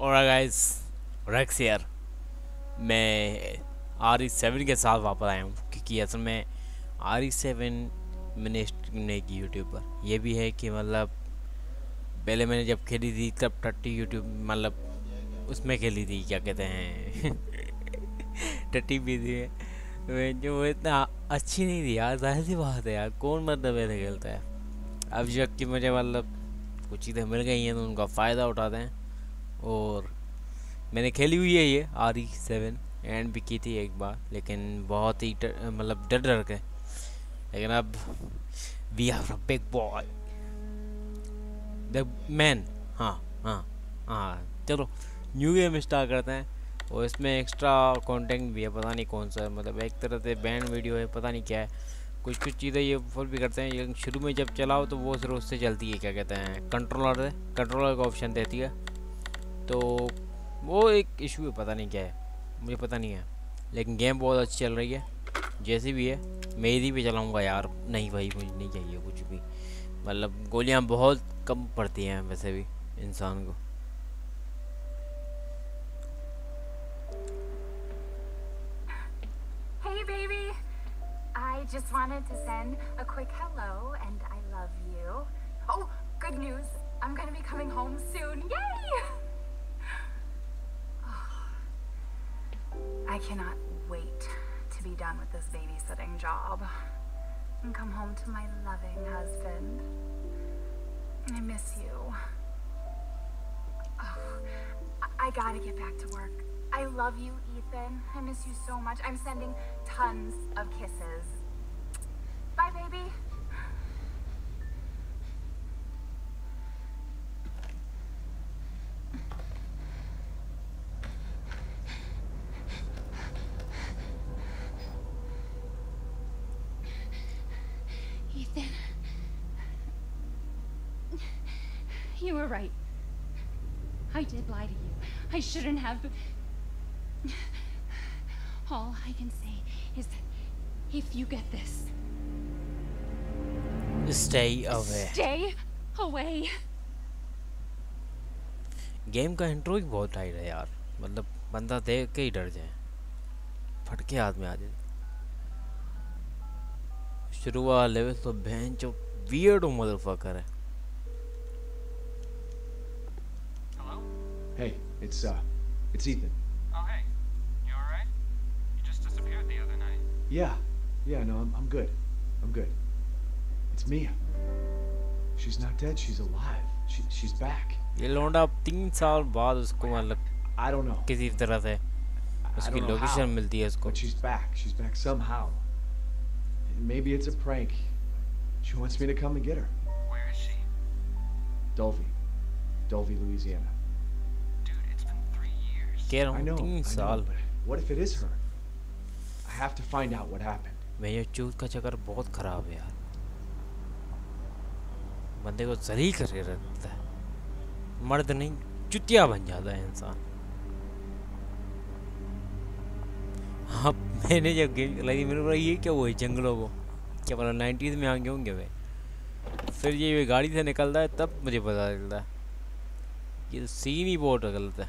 और guys racks यार मैं RE7 के साथ वापस आया हूँ क्योंकि असल में RE7 मैंने स्ट्रीम नहीं की यूट्यूब पर। यह भी है कि मतलब पहले मैंने जब खेली थी तब 30 यूट्यूब मतलब उसमें खेली थी, क्या कहते हैं 30 भी थी जो इतना अच्छी नहीं थी यार, जाहिर सी बात है यार, कौन मतलब ऐसे खेलता है। अब जबकि मुझे मतलब कुछ चीज़ें मिल गई हैं तो उनका फ़ायदा उठाते हैं और मैंने खेली हुई है ये RE7 एंड भी की थी एक बार, लेकिन बहुत ही मतलब डर के। लेकिन अब we are a big boy the man. हाँ, चलो न्यू गेम स्टार्ट करते हैं और इसमें एक्स्ट्रा कंटेंट भी है, पता नहीं कौन सा है, मतलब एक तरह से बैन वीडियो है, पता नहीं क्या है, कुछ चीज़ें ये फुल भी करते हैं। लेकिन शुरू में जब चलाओ तो वो सिर्फ उससे चलती है, क्या कहते हैं कंट्रोलर का ऑप्शन देती है, तो वो एक इशू है, पता नहीं क्या है, मुझे पता नहीं है। लेकिन गेम बहुत अच्छी चल रही है, जैसी भी है मेरी भी चलाऊँगा यार। नहीं भाई मुझे नहीं चाहिए कुछ भी, मतलब गोलियाँ बहुत कम पड़ती हैं वैसे भी इंसान को। Just wanted to send a quick hello and I love you. Oh, good news. I'm going to be coming home soon. Yay! Oh, I cannot wait to be done with this babysitting job and come home to my loving husband. I miss you. Oh, I got to get back to work. I love you, Ethan. I miss you so much. I'm sending tons of kisses. Bye, baby. Ethan, you were right. I did lie to you. I shouldn't have. All I can say is, if you get this, stay away. Stay away. Game का intro ही बहुत tight है यार, मतलब बंदा देख के ही डर जाए, फटके हाथ में आ जाए। शुरुआत लेवल तो बहन जो वियर्ड मदरफकर है। Hello? Hey, it's Ethan. Oh hey, you all right? You just disappeared the other night. Yeah, no, I'm good. It's Mia. She's not dead. She's alive. She's back. ये लौंडा अब 3 साल बाद उसको मतलब I don't know किसी तरह से उसकी लोकेशन मिलती है उसको. But she's back somehow. Maybe it's a prank. She wants me to come and get her. Where is she? Dolvey, Louisiana. Dude, it's been 3 years. I know. What if it is her? I have to find out what happened. मेरे चूत का चक्कर बहुत खराब है यार, बंदे को जलील करके रखता है, मर्द नहीं चुतिया बन जाता है इंसान। हाँ मैंने जब गेम चलाई मेरे को ये क्या हुआ जंगलों को, क्या पता 90s में आ गए होंगे वे। फिर ये गाड़ी से निकलता है तब मुझे पता चलता है ये सीन ही बहुत गलत है।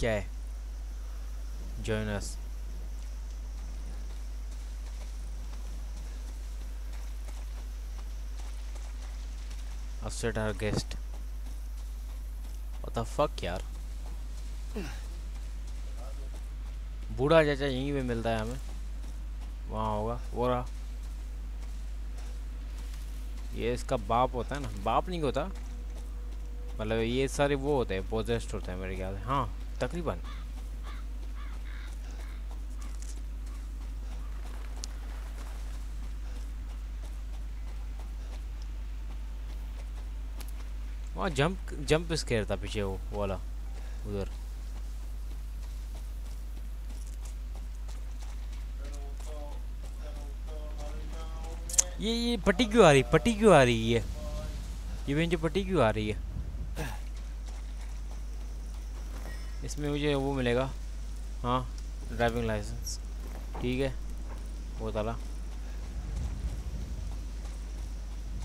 क्या है, join us. Upset our guest. What the fuck यार, बूढ़ा चाचा यहीं पे मिलता है हमें, वहाँ होगा वो रहा। ये इसका बाप होता है ना, बाप नहीं होता मतलब ये सारे वो होते हैं, पोजेस्ट होते हैं मेरे ख्याल से। हाँ तकरीबन वहाँ जंप स्केयर था पीछे वो वाला उधर। ये पट्टी क्यों आ रही, ये बेंच पट्टी क्यों आ रही है? इसमें मुझे वो मिलेगा, हाँ ड्राइविंग लाइसेंस, ठीक है वो ताला।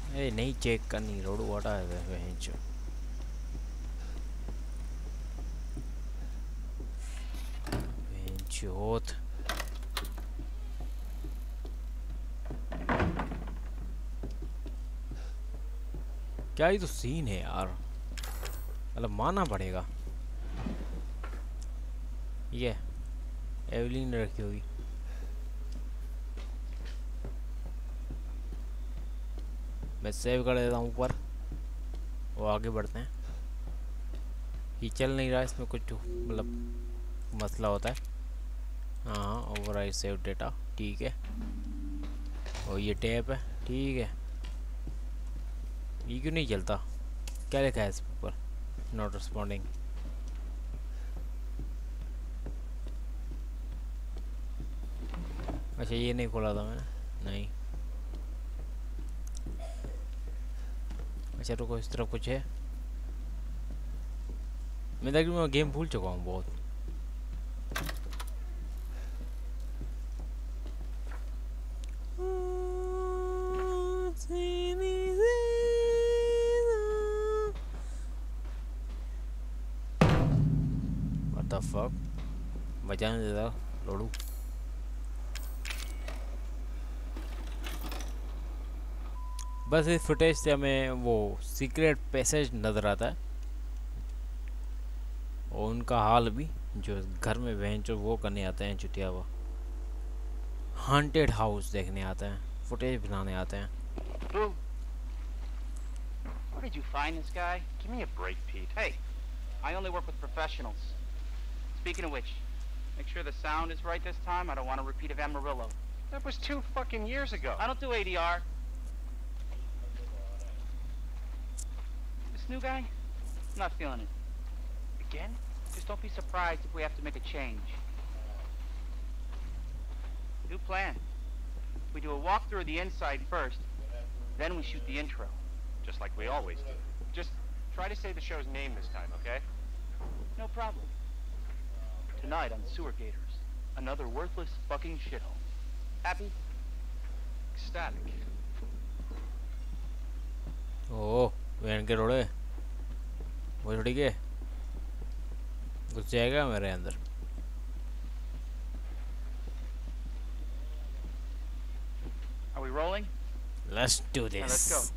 अरे नहीं चेक करनी, रोड वाटा है बेंच। बेंच क्या ही तो सीन है यार, मतलब माना पड़ेगा। ये एवलिन रखी होगी। मैं सेव कर देता हूँ ऊपर, वो आगे बढ़ते हैं। ये चल नहीं रहा, इसमें कुछ मतलब मसला होता है। हाँ ओवरराइड सेव डेटा, ठीक है। और ये टैप है, ठीक है। ये क्यों नहीं चलता, क्या लिखा है इस पर? Not responding. अच्छा ये नहीं खोला था मैंने, नहीं। अच्छा रुको, इस तरफ कुछ है। मैं तक मैं गेम भूल चुका हूँ बहुत। जाने देता लोडू। बस इस फुटेज से हमें वो सीक्रेट पैसेज नज़र आता है और उनका हाल भी, जो घर में बहन जो वो करने आते हैं चुटिया, वो हॉन्टेड हाउस देखने आते हैं, फुटेज बनाने आते हैं। Where did you find this guy? Give me a break, Pete. Hey, I only work with professionals. Speaking of which, make sure the sound is right this time. I don't want a repeat of Amarillo. That was 2 fucking years ago. I don't do ADR. This new guy? I'm not feeling it. Again? Just don't be surprised if we have to make a change. New plan. We do a walkthrough of the inside first, then we shoot the intro. Just like we always do. Just try to say the show's name this time, okay? No problem. Tonight on Sewer Gators, another worthless fucking shithole. Happy? Ecstatic. Oh, we're getting old. What's it again? What's it again? We're in there. Are we rolling? Let's do this. Let's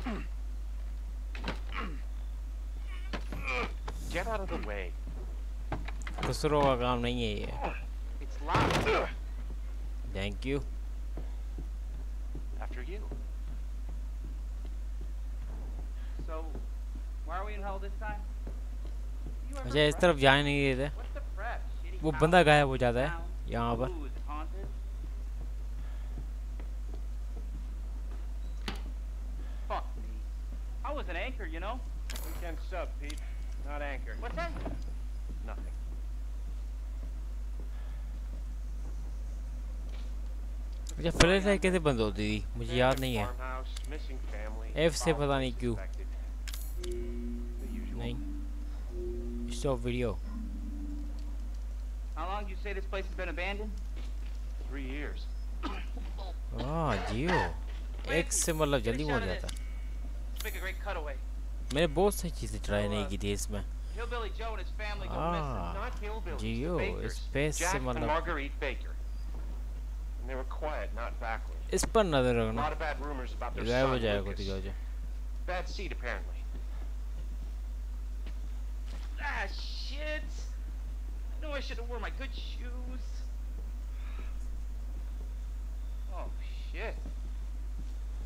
go. Get out of the way. कसरों का काम नहीं है ये। Thank you. After you. So, where are we in hell this time? अच्छा इस तरफ जाने नहीं देते। वो बंदा गायब हो जाता है यहाँ पर। Fuck me. I was an anchor, you know. Weekend sub, Pete. Not anchor. What's that? Nothing. अच्छा फ्लैश लाइट कैसे बंद होती थी मुझे याद नहीं है। एफ से पता नहीं क्यों नहीं। Stop video. हाँ जियो एक्स से मतलब जल्दी हो जाता। मैंने बहुत सारी चीज़ें ट्राई नहीं की थी इसमें। जियो स्पेस से मतलब they were quiet, not backward. Is par nazar rakhna. Not bad rumors about their son. Bad seed apparently. Ah shit. I know I should have worn my good shoes. Oh shit.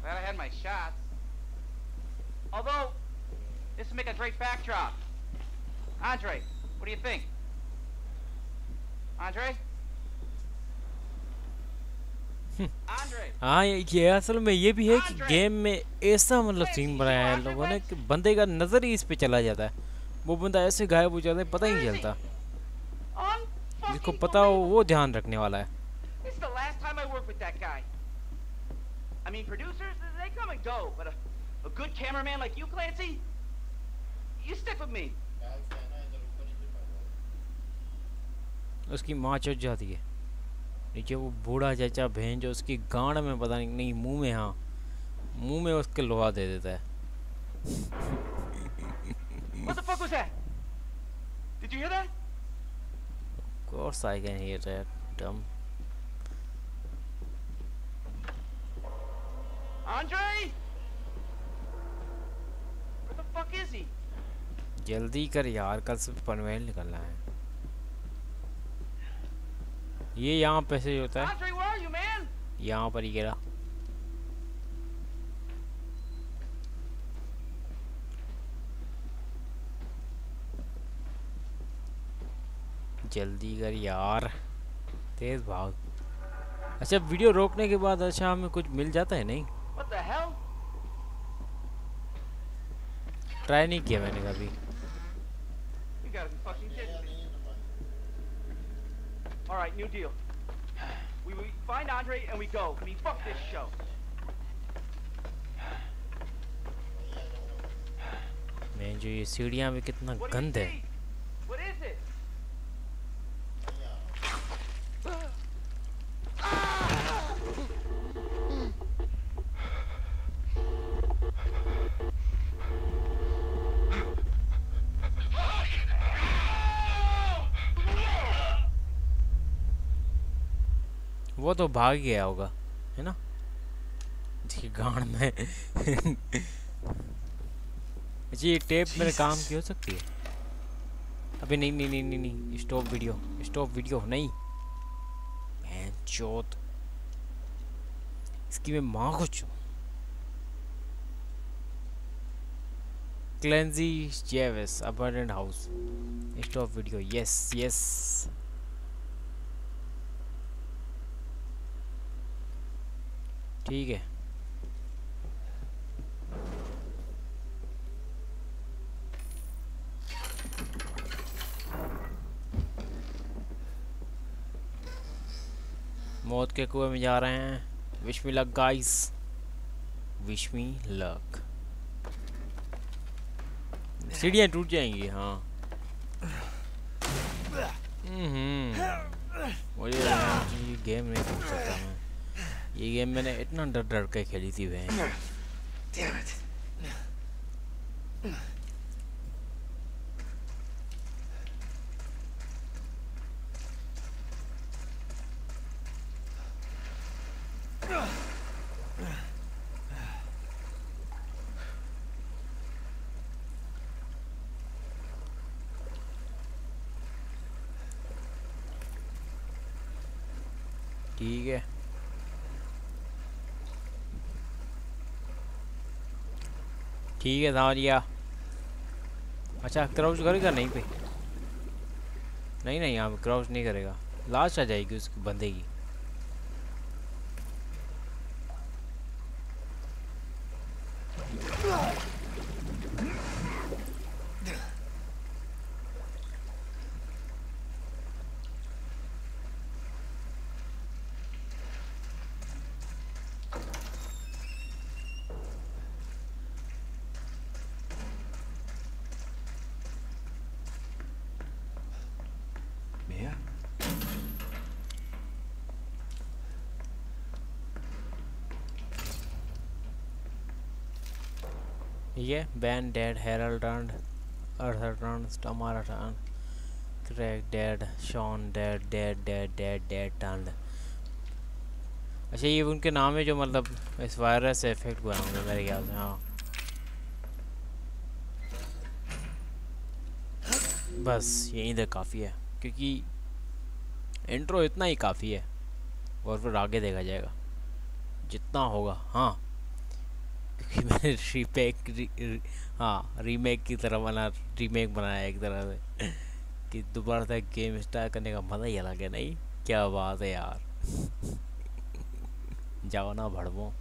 Glad I had my shots. Although this would make a great backdrop. Andre, what do you think? हाँ ये असल में ये भी है कि game में ऐसा मतलब सीन बनाया है लोगों ने कि बंदे का नज़र ही इस पे चला जाता है, वो बंदा ऐसे गायब हो जाता है पता ही नहीं चलता, जिसको पता हो वो ध्यान रखने वाला है। उसकी माँ चुप जाती है, नीचे वो बूढ़ा चाचा बहन जो उसकी गांड में पता नहीं मुंह में, हाँ मुंह में उसके लोहा दे देता है। What the fuck was that? Did you hear that? Of course I can hear that, dumb. Andre? Where the fuck is he? जल्दी कर यार, कल से पनवेल निकलना है। ये यहाँ पे से होता है, यहाँ पर ही गिरा। जल्दी कर यार, तेज भाग। अच्छा वीडियो रोकने के बाद अच्छा हमें कुछ मिल जाता है नहीं? ट्राई नहीं किया मैंने कभी। All right, new deal. We find Andre and we go. I mean, fuck this show. Man, जो ये सीढ़ियाँ भी कितना गंद है। What is it? वो तो भाग गया होगा है ना, जी गांड में। जी टेप मेरे काम की हो सकती है। अबे नहीं नहीं नहीं नहीं नहीं, स्टॉप वीडियो नहीं, मैं चोट इसकी मैं माँ को चूँ। क्लेंजी जेवेस apartment house, stop video, yes yes. ठीक है मौत के कुएं में जा रहे हैं। Wish me luck guys, wish me luck. सीढ़ियाँ टूट जाएंगी हाँ। मुझे गेम नहीं खेल सकता मैं, ये गेम मैंने इतना डर डर के खेली थी भाई। ठीक है ठीक है समझ गया। अच्छा क्राउच करेगा नहीं पे, नहीं नहीं यहाँ पे क्राउच नहीं करेगा, लाश आ जाएगी उसके बंदे की। ये बैन डेड, हेरल्ड डंड, अर्थर डंड, स्टमर डंड, Craig dead, Shawn dead, dead dead dead dead डंड। अच्छा ये उनके नाम है जो मतलब इस वायरस से इफेक्ट हुआ होंगे मेरे ख्याल से। हाँ बस यहीं तक काफ़ी है, क्योंकि इंट्रो इतना ही काफ़ी है और फिर आगे देखा जाएगा जितना होगा। हाँ कि मैंने रीमेक की तरह बना, रीमेक बनाया एक तरह से कि दोबारा से गेम स्टार्ट करने का मज़ा ही अलग है। नहीं क्या बात है यार। जाओ ना भड़वो।